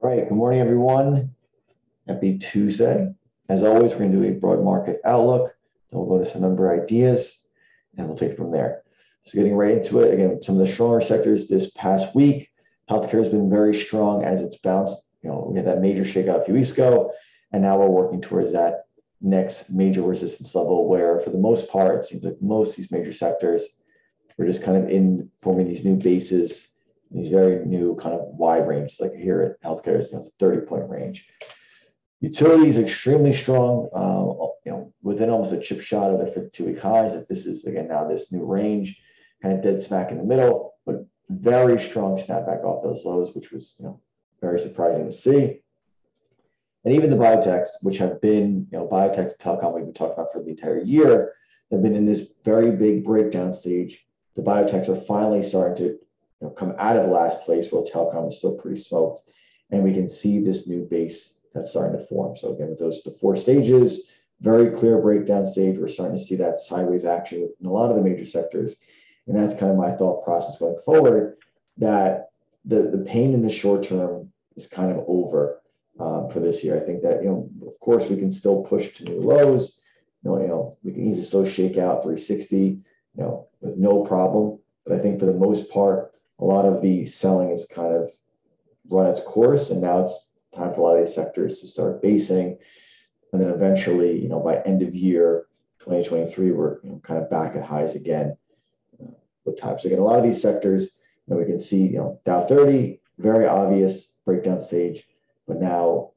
All right, good morning, everyone. Happy Tuesday. As always, we're going to do a broad market outlook. Then we'll go to some number of ideas, and we'll take it from there. So getting right into it, again, some of the stronger sectors this past week. Healthcare has been very strong as it's bounced. You know, we had that major shakeout a few weeks ago, and now we're working towards that next major resistance level where, for the most part, it seems like most of these major sectors we're just kind of in forming these new bases, these very new kind of wide ranges. Like here at healthcare, it's, you know, 30-point range. Utilities extremely strong, you know, within almost a chip shot of their 52-week highs. That this is again now this new range, kind of dead smack in the middle, but very strong snapback off those lows, which was, you know, very surprising to see. And even the biotechs, which have been, you know, biotechs and telecom we've been talking about for the entire year, have been in this very big breakdown stage. The biotechs are finally starting to, you know, come out of last place while telecom is still pretty smoked. And we can see this new base that's starting to form. So again, with those the four stages, very clear breakdown stage. We're starting to see that sideways action in a lot of the major sectors. And that's kind of my thought process going forward, that the pain in the short term is kind of over for this year. I think that, you know, of course, we can still push to new lows. You know we can easily still shake out 360. You know, with no problem. But I think for the most part, a lot of the selling has kind of run its course, and now it's time for a lot of these sectors to start basing. And then eventually, you know, by end of year 2023, we're, you know, kind of back at highs again with time. So again, a lot of these sectors, you know, we can see, you know, Dow 30, very obvious breakdown stage, but now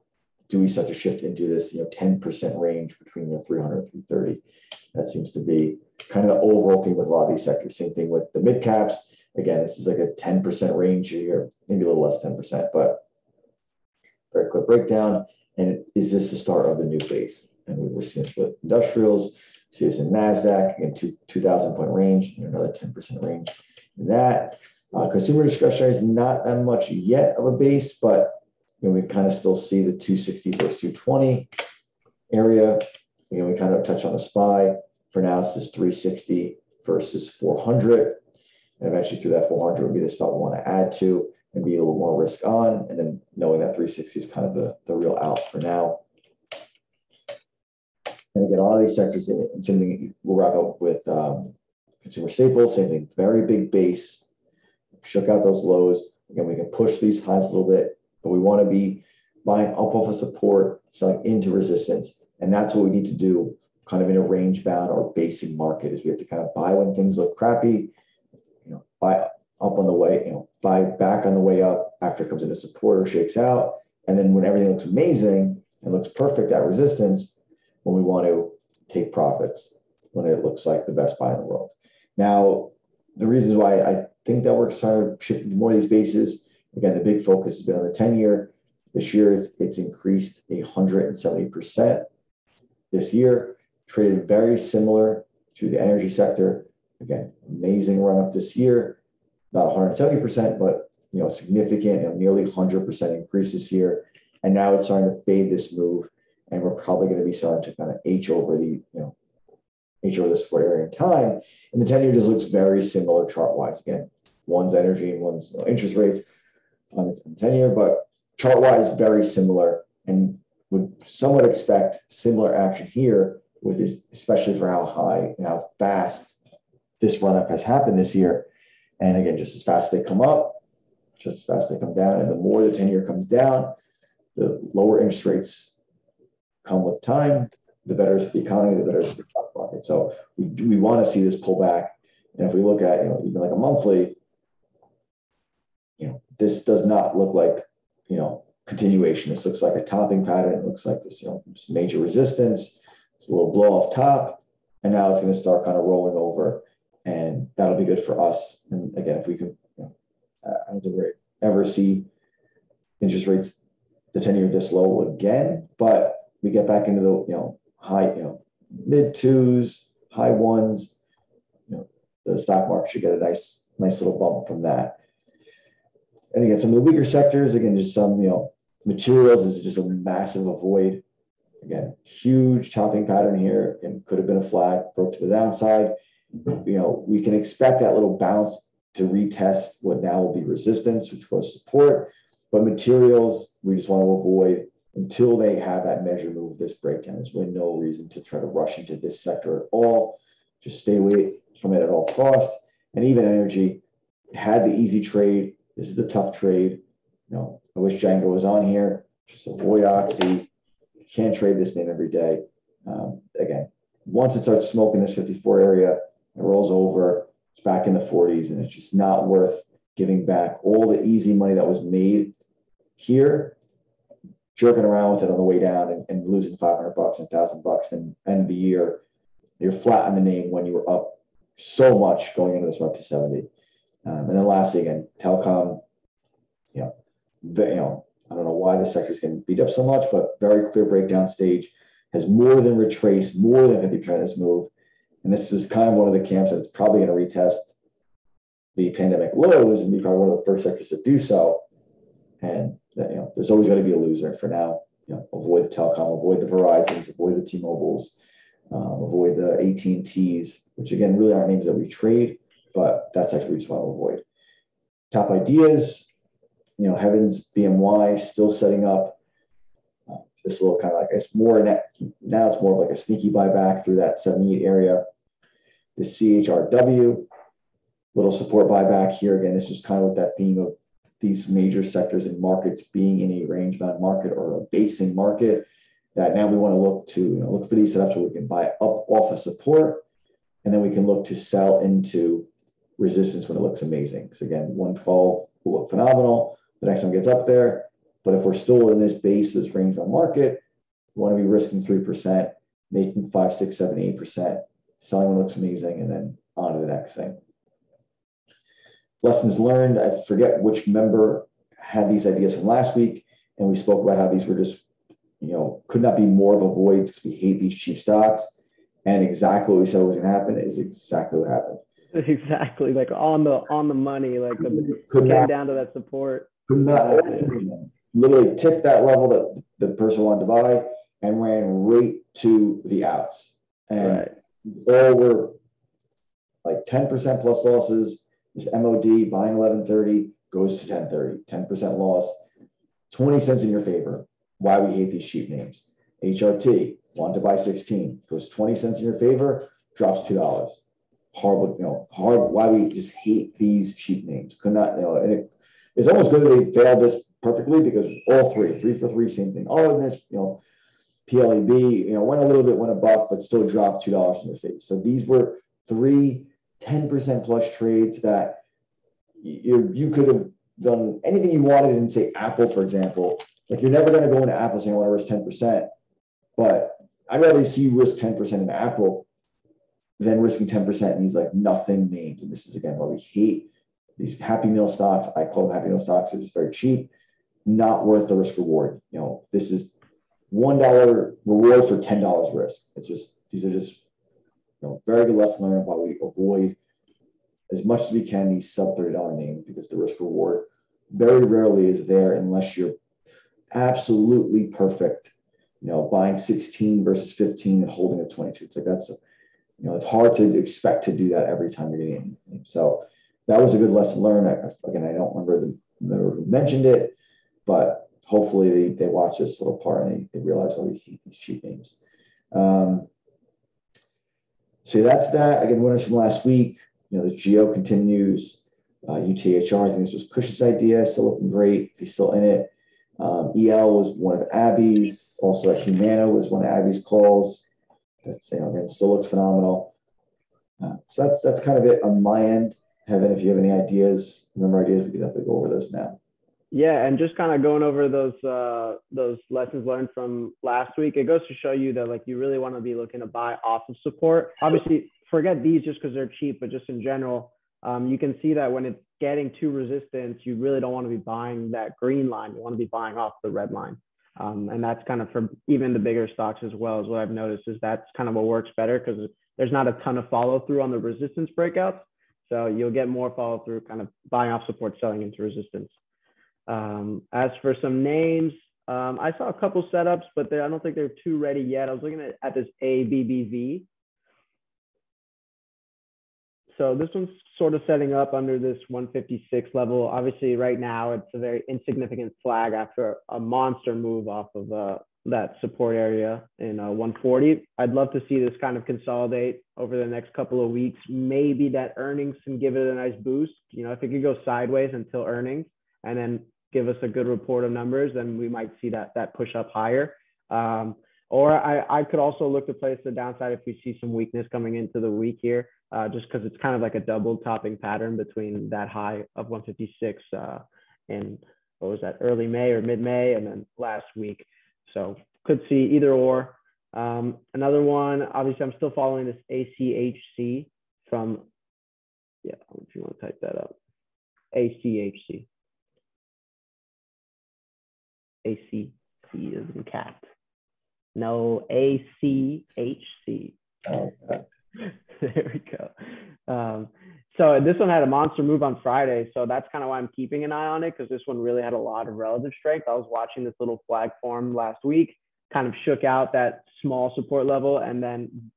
do we start to shift into this, you know, 10% range between the 300 and 330? That seems to be kind of the overall thing with a lot of these sectors. Same thing with the mid caps. Again, this is like a 10% range here, maybe a little less 10%, but very clear breakdown. And is this the start of the new phase? And we're seeing this with industrials. We see this in NASDAQ, again, 2,000-point range, and another 10% range in that. Consumer discretionary is not that much yet of a base, but you know, we kind of still see the 260 versus 220 area. Again, we kind of touch on the SPY. For now, it's this 360 versus 400. And eventually through that 400 would be the spot we want to add to and be a little more risk on. And then knowing that 360 is kind of the real out for now. And again, a lot of these sectors, same thing, we'll wrap up with consumer staples, same thing, very big base, shook out those lows. Again, we can push these highs a little bit, but we want to be buying up off of support, selling into resistance. And that's what we need to do kind of in a range bound or basing market, is we have to kind of buy when things look crappy, you know, buy up on the way, you know, buy back on the way up after it comes into support or shakes out. And then when everything looks amazing and looks perfect at resistance, when we want to take profits, when it looks like the best buy in the world. Now, the reasons why I think that we're starting to shift more of these bases, again, the big focus has been on the 10-year. This year, it's increased 170% this year, traded very similar to the energy sector. Again, amazing run up this year, not 170%, but you know, significant and nearly 100% increase this year. And now it's starting to fade this move, and we're probably going to be starting to kind of H over this support area in time. And the 10-year just looks very similar chart-wise. Again, one's energy and one's, you know, interest rates on its 10-year, but chart-wise, very similar, and would somewhat expect similar action here, with this, especially for how high and how fast this run-up has happened this year. And again, just as fast as they come up, just as fast as they come down, and the more the 10-year comes down, the lower interest rates come with time, the better it's for the economy, the better it's for the stock market. So we want to see this pull back. And if we look at, you know, even like a monthly, you know, this does not look like, you know, continuation. This looks like a topping pattern. It looks like this, you know, major resistance. It's a little blow off top, and now it's going to start kind of rolling over, and that'll be good for us. And again, if we can, you know, I don't think we ever see interest rates, the 10-year this low again, but we get back into the, you know, high, you know, mid twos, high ones, you know, the stock market should get a nice little bump from that. And again, some of the weaker sectors, again, just some, you know, materials is just a massive avoid. Again, huge topping pattern here, and could have been a flag, broke to the downside. You know, we can expect that little bounce to retest what now will be resistance, which was support. But materials, we just want to avoid until they have that measurement of this breakdown. There's really no reason to try to rush into this sector at all. Just stay away from it at all costs. And even energy had the easy trade. This is the tough trade. You know, I wish Django was on here. Just avoid Oxy. You can't trade this name every day. Again, once it starts smoking this 54 area, it rolls over. It's back in the 40s, and it's just not worth giving back all the easy money that was made here, jerking around with it on the way down and losing $500 and $1,000 and end of the year. You're flat on the name when you were up so much going into this run to 70. And then lastly, again, telecom, I don't know why this sector is getting beat up so much, but very clear breakdown stage, has more than retraced, more than 50% of this move. And this is kind of one of the camps that's probably going to retest the pandemic lows and be probably one of the first sectors to do so. And that, there's always going to be a loser. For now, avoid the telecom, avoid the Verizons, avoid the T-Mobiles, avoid the AT&Ts, which again, really aren't names that we trade, but that's actually we just want to avoid. Top ideas, Heaven's BMY still setting up this little kind of, it's more now, it's more of like a sneaky buyback through that 78 area. The CHRW, little support buyback here. Again, this is kind of with that theme of these major sectors and markets being in a range bound market or a basing market, that now we want to look to, look for these setups where we can buy up off of support, and then we can look to sell into resistance when it looks amazing. So again, 112 will look phenomenal the next time it gets up there. But if we're still in this base, this range on market, we want to be risking 3%, making 5%, 6%, 7%, 8%, selling when it looks amazing, and then on to the next thing. Lessons learned. I forget which member had these ideas from last week, and we spoke about how these were just, could not be more of avoids because we hate these cheap stocks. And exactly what we said was going to happen is exactly what happened. Exactly, like on the money, like came down to that support. Could not. Literally tipped that level that the person wanted to buy and ran right to the outs. And all were like 10% plus losses. This MOD buying 1130 goes to 1030, 10% loss, 20 cents in your favor. Why we hate these cheap names. HRT, want to buy 16, goes 20 cents in your favor, drops $2. Horrible, hard. Why we just hate these cheap names. Could not, and it's almost good that they failed this perfectly, because all three for three, same thing. All in this, PLAB, went a little bit, went a buck, but still dropped $2 in your face. So these were three 10% plus trades that you could have done anything you wanted in, say, Apple, for example. Like, you're never going to go into Apple saying, I want to risk 10%, but I'd rather see you risk 10% in Apple than risking 10% in these like nothing names. And this is, again, why we hate these Happy Meal stocks. I call them Happy Meal stocks. They're just very cheap, not worth the risk reward. This is $1 reward for $10 risk. It's just, these are just, very good lesson learned why we avoid as much as we can these sub $30 names, because the risk reward very rarely is there unless you're absolutely perfect. Buying 16 versus 15 and holding a 22. It's like, that's, it's hard to expect to do that every time you're getting in. So that was a good lesson learned. I don't remember who mentioned it, but hopefully they watch this little part and they realize why we hate these cheap names. So that's that. Again, winners from last week. The GEO continues. UTHR, I think this was Cush's idea, still looking great. He's still in it. EL was one of Abby's. Also, Humano was one of Abby's calls. That's, again, still looks phenomenal. So that's kind of it on my end. Heaven, if you have any ideas, we can definitely go over those now. Yeah, and just kind of going over those lessons learned from last week, it goes to show you that, like, you really want to be looking to buy off of support. Obviously, forget these just because they're cheap, but just in general, you can see that when it's getting to resistance, you really don't want to be buying that green line. You want to be buying off the red line. And that's kind of for even the bigger stocks as well, is what I've noticed, is that's kind of what works better, because there's not a ton of follow through on the resistance breakouts. So you'll get more follow through kind of buying off support, selling into resistance. As for some names, I saw a couple setups, but I don't think they're too ready yet. I was looking at this ABBV. So this one's sort of setting up under this 156 level. Obviously, right now, it's a very insignificant flag after a monster move off of that support area in 140. I'd love to see this kind of consolidate over the next couple of weeks. Maybe that earnings can give it a nice boost. You know, if it could go sideways until earnings and then give us a good report of numbers, then we might see that push up higher. Or I could also look to place the downside if we see some weakness coming into the week here, just because it's kind of like a double topping pattern between that high of 156 in, what was that, early May or mid-May, and then last week. So could see either or. Another one, obviously I'm still following this ACHC from, yeah, if you want to type that up, ACHC. ACC is in cat. No, ACHC. Oh, there we go. So this one had a monster move on Friday. So that's kind of why I'm keeping an eye on it, because this one really had a lot of relative strength. I was watching this little flag form last week, kind of shook out that small support level, and then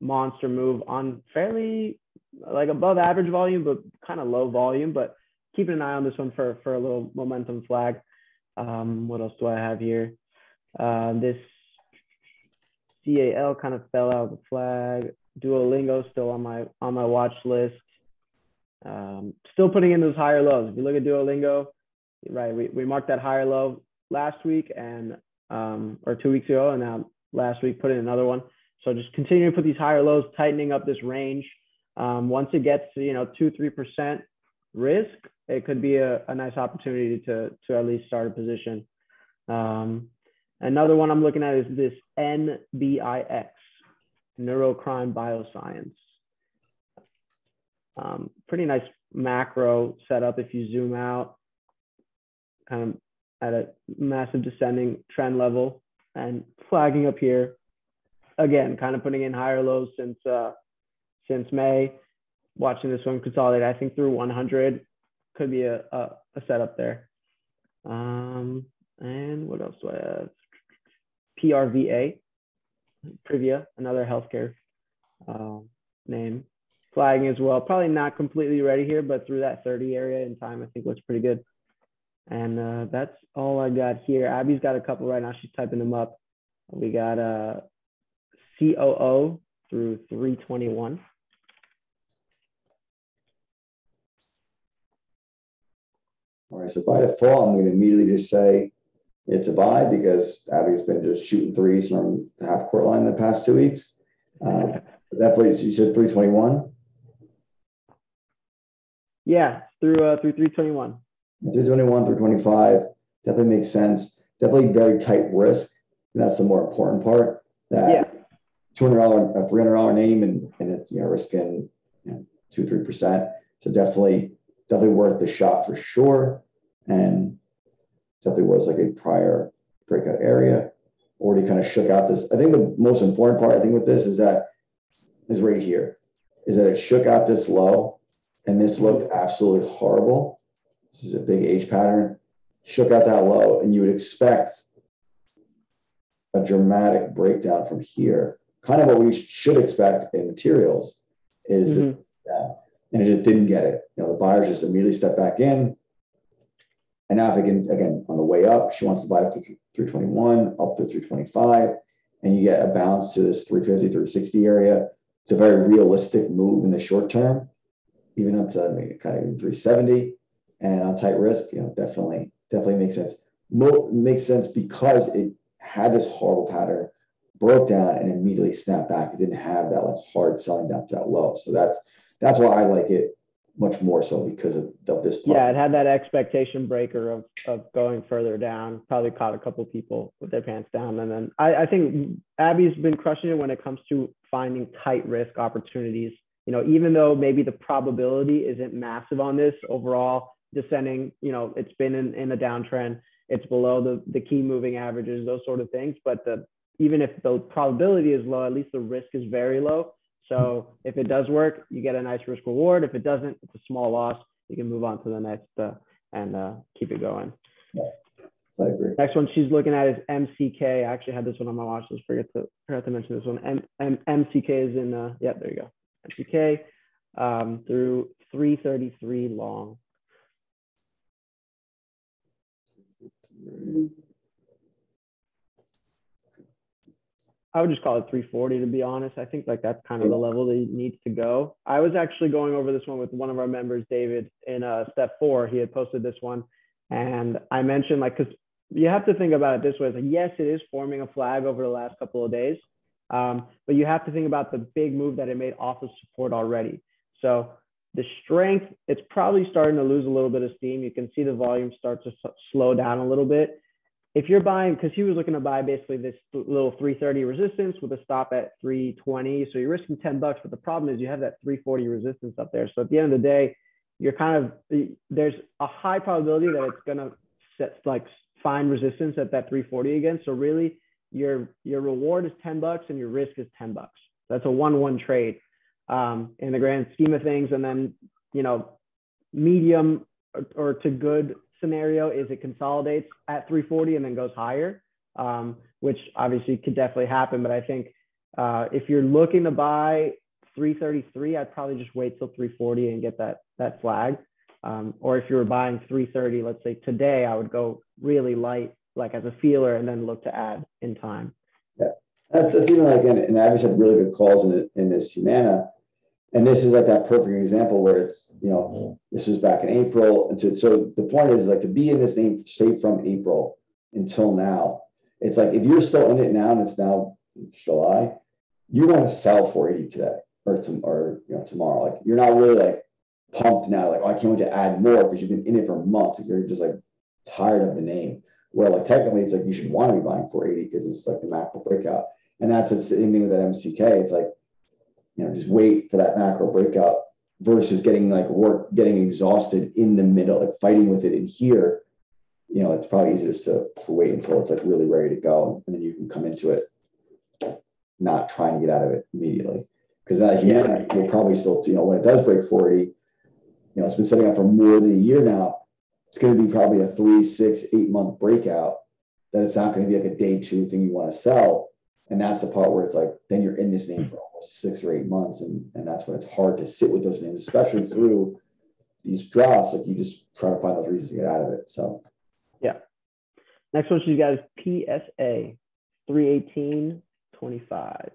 monster move on fairly like above average volume, but kind of low volume. But keeping an eye on this one for a little momentum flag. What else do I have here? This CAL kind of fell out of the flag. Duolingo still on my watch list. Still putting in those higher lows. If you look at Duolingo, right, we marked that higher low last week and or 2 weeks ago, and now last week put in another one. So just continuing to put these higher lows, tightening up this range. Once it gets to, you know, 2-3% risk, it could be a nice opportunity to at least start a position. Another one I'm looking at is this NBIX, Neurocrime Bioscience. Pretty nice macro setup if you zoom out, kind of at a massive descending trend level and flagging up here. Again, kind of putting in higher lows since May. Watching this one consolidate, I think through 100 could be a setup there. And what else do I have? PRVA, Privia, another healthcare name. Flagging as well, probably not completely ready here, but through that 30 area in time, I think looks pretty good. And that's all I got here. Abby's got a couple right now, she's typing them up. We got COO through 321. All right, so by default, I'm going to immediately just say it's a buy because Abby's been just shooting threes from the half court line the past 2 weeks. Definitely, you said 321. Yeah, through 321. 321, 325 definitely makes sense. Definitely very tight risk, and that's the more important part. That yeah. $200, a $300 name, and it's, you know, risking, you know, 2-3%. So definitely worth the shot for sure. And definitely was like a prior breakout area. Already kind of shook out this. I think the most important part, I think, with this is that is right here, is that it shook out this low, and this looked absolutely horrible. This is a big H pattern. Shook out that low, and you would expect a dramatic breakdown from here. Kind of what we should expect in materials is that. And it just didn't get it. You know, the buyers just immediately stepped back in. And now if it can, again, on the way up, she wants to buy up to 321, up to 325, and you get a bounce to this 350, 360 area. It's a very realistic move in the short term, even up to kind of 370. And on tight risk, you know, definitely makes sense. Makes sense because it had this horrible pattern, broke down, and immediately snapped back. It didn't have that like hard selling down to that low. So that's why I like it much more so because of this part. Yeah, it had that expectation breaker of going further down, probably caught a couple people with their pants down. And then I think Abby's been crushing it when it comes to finding tight risk opportunities. You know, even though maybe the probability isn't massive on this overall descending, you know, it's been in a downtrend, it's below the key moving averages, those sort of things. But even if the probability is low, at least the risk is very low. So if it does work, you get a nice risk reward. If it doesn't, it's a small loss. You can move on to the next and keep it going. Yeah, I agree. Next one she's looking at is MCK. I actually had this one on my watch list. Forgot to mention this one. MCK is in, yeah, there you go. MCK through 333 long. I would just call it 340, to be honest. I think like that's kind of the level that it needs to go. I was actually going over this one with one of our members, David, in step 4. He had posted this one, and I mentioned like, because you have to think about it this way. It's like, yes, it is forming a flag over the last couple of days, but you have to think about the big move that it made off of support already. So the strength, it's probably starting to lose a little bit of steam. You can see the volume start to slow down a little bit. If you're buying, because he was looking to buy basically this little 330 resistance with a stop at 320. So you're risking $10, but the problem is you have that 340 resistance up there. So at the end of the day, you're kind of, there's a high probability that it's going to set, like find resistance at that 340 again. So really your reward is $10 and your risk is $10. That's a 1-1 trade in the grand scheme of things. And then, you know, medium or to good scenario is it consolidates at 340 and then goes higher, which obviously could definitely happen. But I think if you're looking to buy 333, I'd probably just wait till 340 and get that flag. Or if you were buying 330, let's say today, I would go really light, like as a feeler, and then look to add in time. Yeah, that's even like, and I've had really good calls in this Humana. And this is like that perfect example where it's, you know, this was back in April. And so the point is like to be in this name, say from April until now, it's like, if you're still in it now and it's now July, you want to sell 480 today or you know, tomorrow. Like you're not really like pumped now, like, oh, I can't wait to add more because you've been in it for months. Like, you're just like tired of the name. Well, like technically it's like, you should want to be buying 480 because it's like the macro breakout. And that's the same thing with that MCK. It's like, you know, just wait for that macro breakout versus getting like getting exhausted in the middle, like fighting with it in here. You know, it's probably easiest to wait until it's like really ready to go. And then you can come into it, not trying to get out of it immediately. Because yeah, you're probably still, you know, when it does break 40, you know, it's been setting up for more than a year now. It's going to be probably a 3, 6, 8 month breakout that it's not going to be like a day 2 thing you want to sell. And that's the part where it's like, then you're in this name for almost 6 or 8 months. And that's when it's hard to sit with those names, especially through these drops. Like you just try to find those reasons to get out of it. So, yeah. Next one, you guys, PSA 318.25.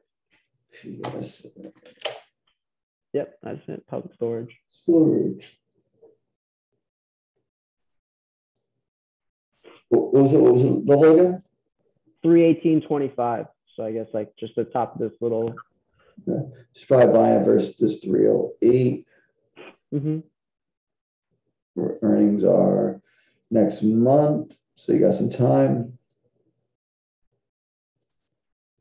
Jesus. Yep, that's it. Public storage. What was it? The whole again? 318.25. So I guess like just the top of this little. Yeah. It's probably buying versus this 308. Mm-hmm. Where earnings are next month. So you got some time.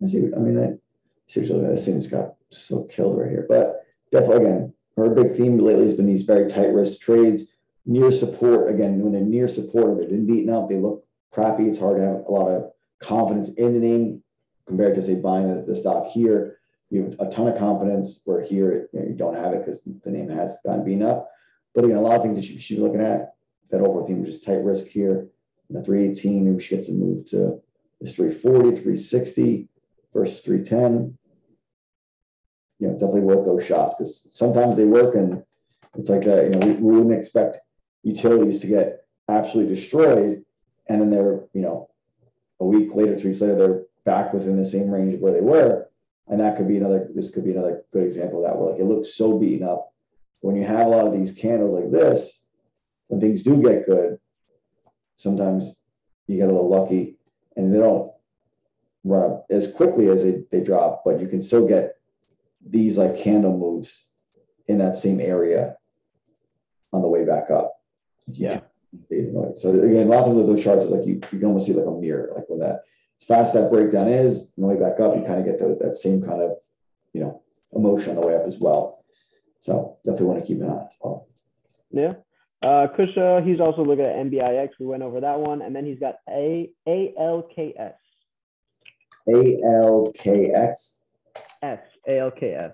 I see. I mean, seriously, this thing's got so killed right here. But definitely, again, our big theme lately has been these very tight risk trades near support. Again, when they're near support, they've been beaten up. They look crappy. It's hard to have a lot of confidence in the name compared to say buying the stock here. You have a ton of confidence where here, you know, you don't have it because the name has gotten beaten up. But again, a lot of things that you should be looking at. That overall theme is just tight risk here. You know, 318, maybe she gets to move to this 340, 360 versus 310. You know, definitely worth those shots because sometimes they work and it's like, you know, we wouldn't expect utilities to get absolutely destroyed. And then they're, you know, a week later, 2 weeks later, they're back within the same range of where they were. And that could be another, this could be another good example of that where like it looks so beaten up. When you have a lot of these candles like this, when things do get good, sometimes you get a little lucky and they don't run up as quickly as they drop, but you can still get these like candle moves in that same area on the way back up. Yeah. So again, lots of those charts are like you can almost see like a mirror, like when that as fast as that breakdown is, on the way back up, you kind of get that same kind of, you know, emotion on the way up as well. So definitely want to keep an eye on as well. Yeah. Kusha, he's also looking at NBIX. We went over that one. And then he's got ALKS. ALKX. X. ALKS.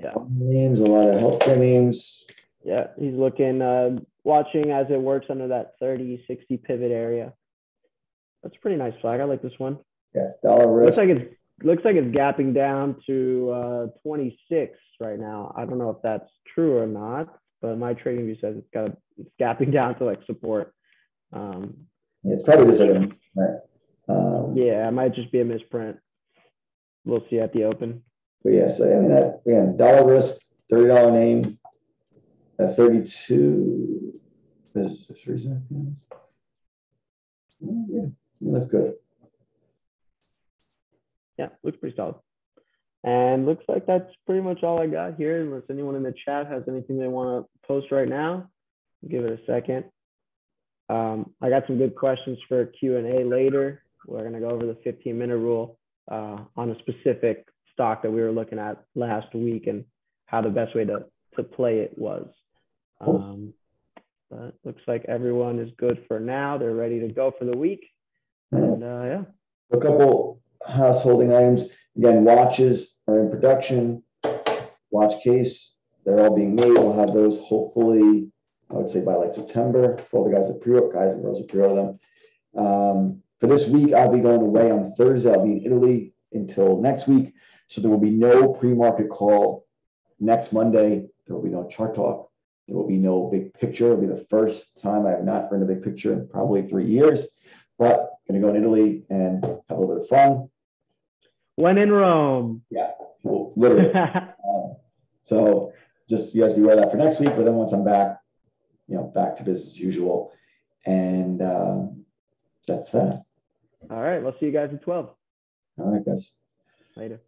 Yeah. Names, a lot of healthcare names. Yeah, he's looking, watching as it works under that 30, 60 pivot area. That's a pretty nice flag. I like this one. Yeah, dollar risk. Looks like it's looks like it's gapping down to 26 right now. I don't know if that's true or not, but my trading view says it's gapping down to like support. It's probably just like a, yeah, it might just be a misprint. We'll see at the open. But yeah, so I mean that again, dollar risk, $30 name at 32 is this reason. Yeah, that's good. Yeah, looks pretty solid. And looks like that's pretty much all I got here. Unless anyone in the chat has anything they want to post right now, I'll give it a second. I got some good questions for Q&A later. We're going to go over the 15-minute rule on a specific stock that we were looking at last week and how the best way to play it was. But looks like everyone is good for now. They're ready to go for the week. And yeah. A couple householding items. Again, watches are in production. Watch case, they're all being made. We'll have those hopefully, I would say by like September for all the guys that pre-order, guys and girls that pre-order them. For this week, I'll be going away on Thursday. I'll be in Italy until next week. So there will be no pre-market call next Monday. There will be no chart talk. There will be no big picture. It'll be the first time I have not earned a big picture in probably 3 years, but I'm going to go in Italy and have a little bit of fun. When in Rome. Yeah, well, literally. So just you guys beware that for next week, but then once I'm back, you know, back to business as usual. And that's that. All right. We'll see you guys at 12. All right, guys. Later.